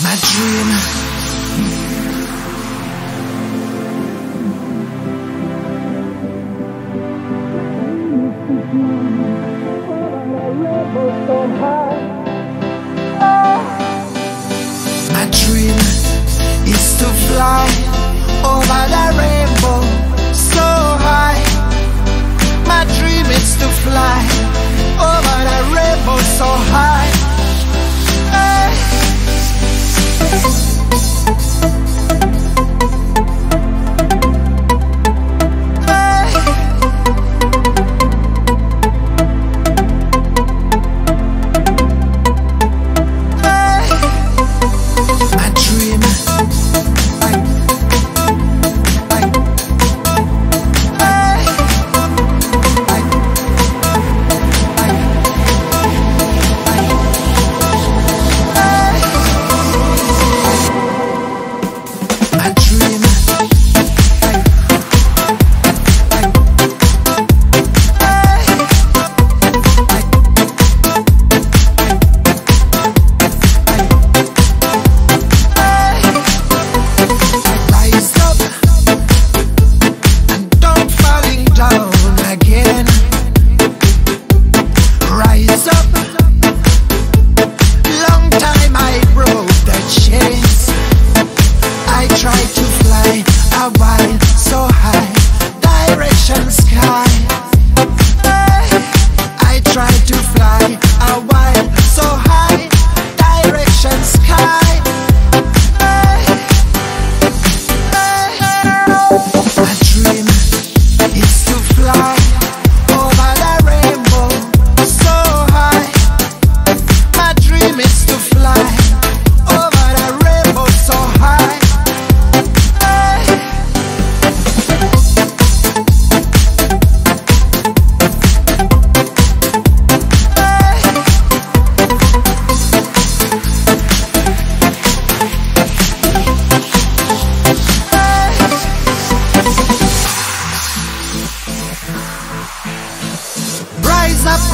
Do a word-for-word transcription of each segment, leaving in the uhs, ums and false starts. My dream. My dream is to fly over the rainbow so high. My dream is to fly over the rainbow so high.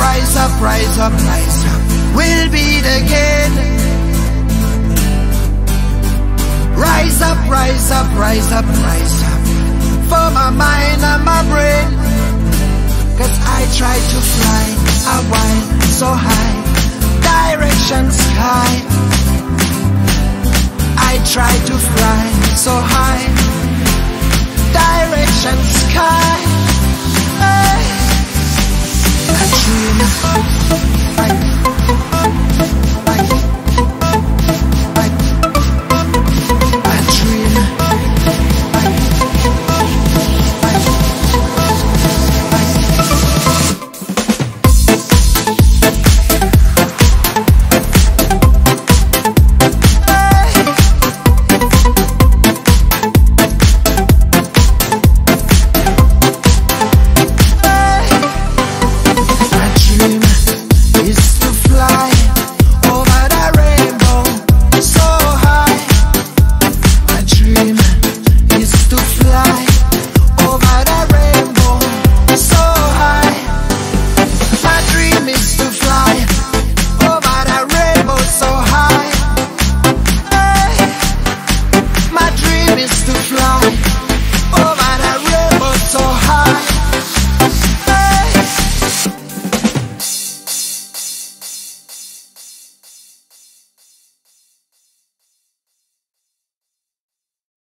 Rise up, rise up, rise up, rise up. We'll be the gate. Rise up, rise up, rise up, rise up. For my mind and my brain. Cause I try to fly a while so high. Direction sky. I try to fly so high. Direction sky. Hey. I dream.